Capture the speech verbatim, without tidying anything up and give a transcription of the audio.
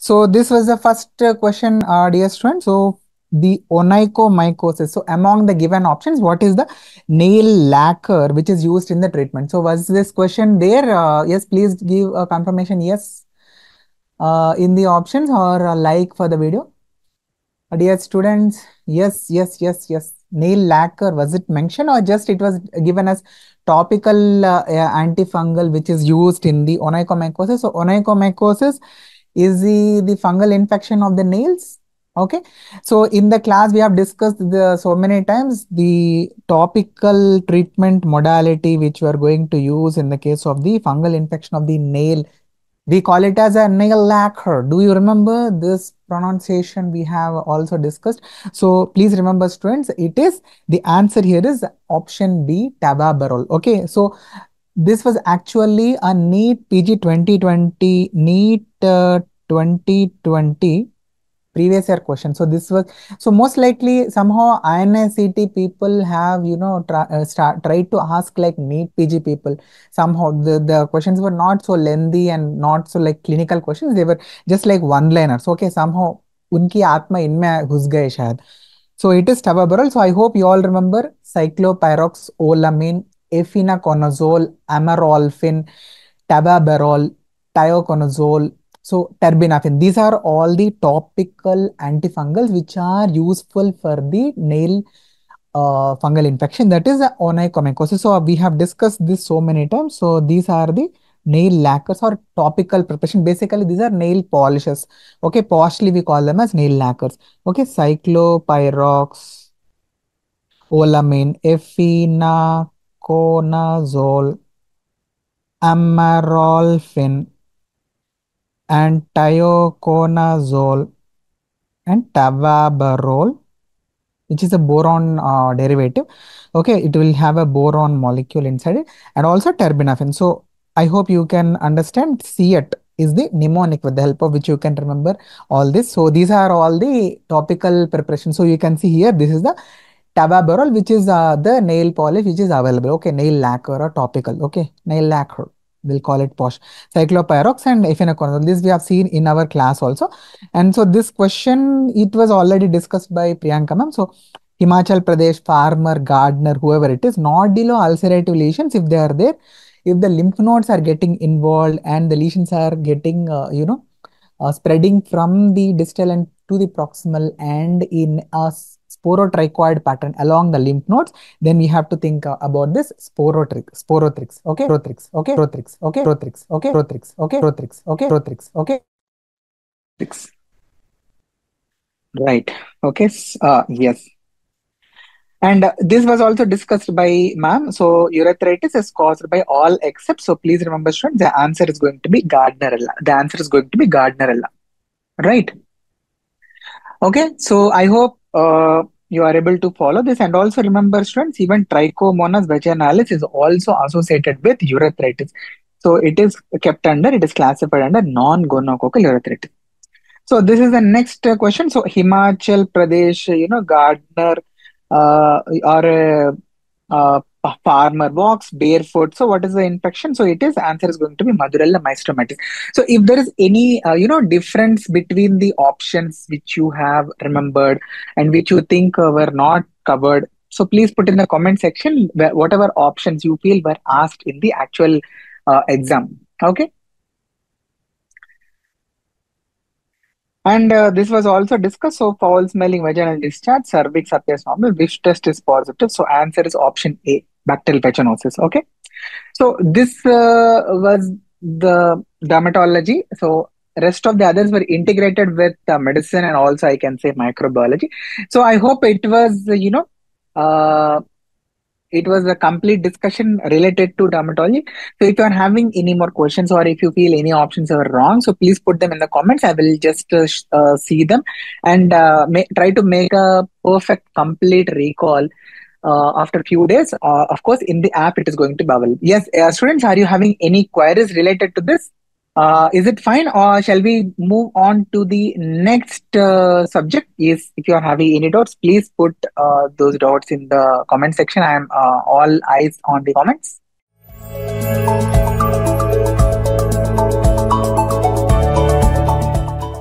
So this was the first question, uh, dear students. So the onychomycosis. So among the given options, what is the nail lacquer which is used in the treatment? So was this question there? Uh, yes, please give a confirmation yes uh, in the options or a like for the video. Uh, dear students, yes, yes, yes, yes. Nail lacquer, was it mentioned or just it was given as topical uh, uh, antifungal which is used in the onychomycosis? So onychomycosis is the, the fungal infection of the nails. Okay, so in the class we have discussed the so many times the topical treatment modality which we are going to use in the case of the fungal infection of the nail. We call it as a nail lacquer. Do you remember this pronunciation? We have also discussed. So please remember, students, it is the answer here is option B, Tavaborole. Okay, so this was actually a NEET P G twenty twenty, NEET uh, twenty twenty previous year question. So this was, so most likely somehow I N I C T people have, you know, try, uh, start, tried to ask like NEET P G people. Somehow the, the questions were not so lengthy and not so like clinical questions. They were just like one-liners. Okay, somehow unki atma inme ghus gaye shayad. So it is Tavaborole. So I hope you all remember cyclopyroxolamine, Efinaconazole, Amorolfine, Tavaborole, Tioconazole. So terbinafine, these are all the topical antifungals which are useful for the nail uh, fungal infection, that is the onychomycosis. So we have discussed this so many times. So these are the nail lacquers or topical preparation. Basically, these are nail polishes. Okay, partially we call them as nail lacquers. Okay, cyclopyroxolamine, efinaconazole, amorolfine, and tioconazole and Tavaborole, which is a boron uh, derivative. Okay, it will have a boron molecule inside it, and also terbinafine. So I hope you can understand. See it is the mnemonic with the help of which you can remember all this. So these are all the topical preparations. So you can see here, this is the Tavaborole, which is uh, the nail polish which is available. Okay, nail lacquer or topical. Okay, nail lacquer. We'll call it posh. Cyclopyrox and efinaconazole. This we have seen in our class also. And so this question, it was already discussed by Priyanka ma'am. So Himachal Pradesh, farmer, gardener, whoever it is, nodulo ulcerative lesions, if they are there, if the lymph nodes are getting involved and the lesions are getting, uh, you know, uh, spreading from the distal and to the proximal and in a sporotrichoid pattern along the lymph nodes, then we have to think uh, about this sporotrix, sporotrix, okay, sporotrix, okay, sporotrix, okay, sporotrix, okay, sporotrix, okay, sporotrix, okay, sporotrix, okay, sporotrix. Right, okay, uh, yes. And uh, this was also discussed by ma'am. So urethritis is caused by all except, so please remember, students, the answer is going to be Gardnerella. The answer is going to be Gardnerella, right? Okay, so I hope uh, you are able to follow this, and also remember, students, even trichomonas vaginalis is also associated with urethritis. So it is kept under, it is classified under non-gonococcal urethritis. So this is the next uh, question. So Himachal Pradesh, you know, gardener uh, or a uh, uh, farmer walks barefoot. So what is the infection? So it is, answer is going to be Madurella mycetomatis. So if there is any, uh, you know, difference between the options which you have remembered and which you think uh, were not covered, so please put in the comment section whatever options you feel were asked in the actual uh, exam. Okay. And uh, this was also discussed. So foul smelling, vaginal discharge, cervix appears normal, which test is positive. So answer is option A, bacterial vaginosis. Okay. So this uh, was the dermatology. So rest of the others were integrated with uh, medicine and also I can say microbiology. So I hope it was, you know, uh, it was a complete discussion related to dermatology. So if you are having any more questions or if you feel any options are wrong, so please put them in the comments. I will just uh, uh, see them and uh, try to make a perfect, complete recall uh, after a few days. Uh, of course, in the app, it is going to be available. Yes, uh, students, are you having any queries related to this? Uh, is it fine or shall we move on to the next uh, subject? Yes, if you are having any doubts, please put uh, those doubts in the comment section. I am uh, all eyes on the comments.